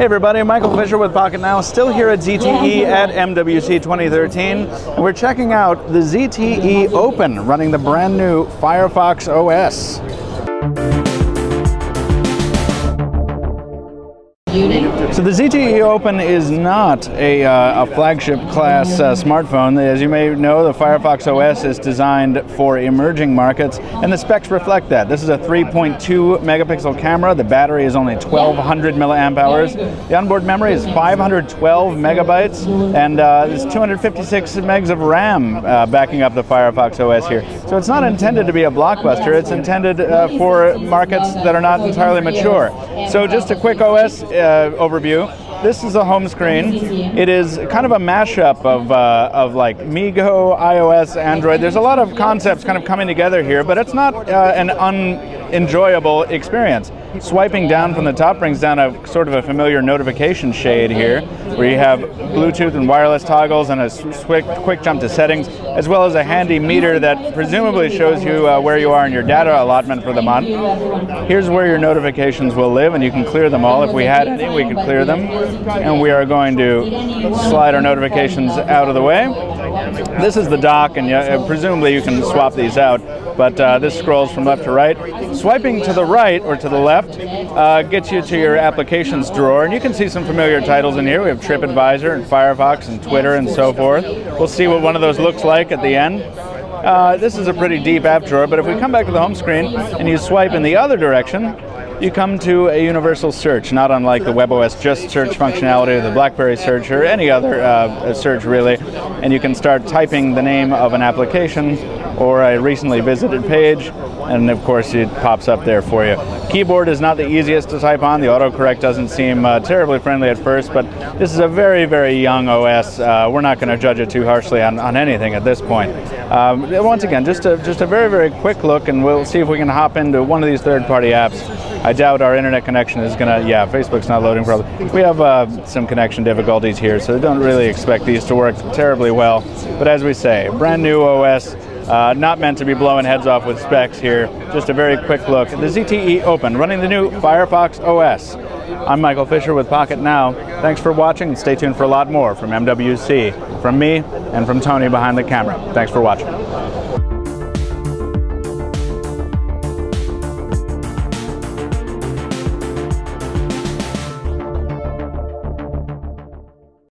Hey everybody, Michael Fisher with Pocket Now, still here at ZTE at MWC 2013. And we're checking out the ZTE Open running the brand new Firefox OS. So the ZTE Open is not a flagship class smartphone. As you may know, the Firefox OS is designed for emerging markets, and the specs reflect that. This is a 3.2 megapixel camera. The battery is only 1,200 milliamp hours. The onboard memory is 512 megabytes, and there's 256 megs of RAM backing up the Firefox OS here. So it's not intended to be a blockbuster. It's intended for markets that are not entirely mature. So just a quick OS overview. This is a home screen. It is kind of a mashup of like MeeGo, iOS, Android. There's a lot of concepts kind of coming together here, but it's not an unenjoyable experience. Swiping down from the top brings down a sort of a familiar notification shade here, where you have Bluetooth and wireless toggles and a quick jump to settings, as well as a handy meter that presumably shows you where you are in your data allotment for the month. Here's where your notifications will live, and you can clear them all. If we had any, we could clear them. And we are going to slide our notifications out of the way. This is the dock, and presumably you can swap these out, but this scrolls from left to right. Swiping to the right, or to the left, gets you to your applications drawer, and you can see some familiar titles in here. We have TripAdvisor, and Firefox, and Twitter, and so forth. We'll see what one of those looks like at the end. This is a pretty deep app drawer, but if we come back to the home screen, and you swipe in the other direction, you come to a universal search, not unlike the WebOS just search functionality of the BlackBerry search or any other search really, and you can start typing the name of an application or a recently visited page, and of course it pops up there for you. Keyboard is not the easiest to type on. The autocorrect doesn't seem terribly friendly at first, but this is a very, very young OS. We're not going to judge it too harshly on anything at this point. Once again, just a very, very quick look, and we'll see if we can hop into one of these third-party apps. I doubt our internet connection is going to, yeah, Facebook's not loading probably. We have some connection difficulties here, so don't really expect these to work terribly well. But as we say, brand new OS, not meant to be blowing heads off with specs here. Just a very quick look. The ZTE Open, running the new Firefox OS. I'm Michael Fisher with Pocket Now. Thanks for watching, and stay tuned for a lot more from MWC, from me, and from Tony behind the camera. Thanks for watching.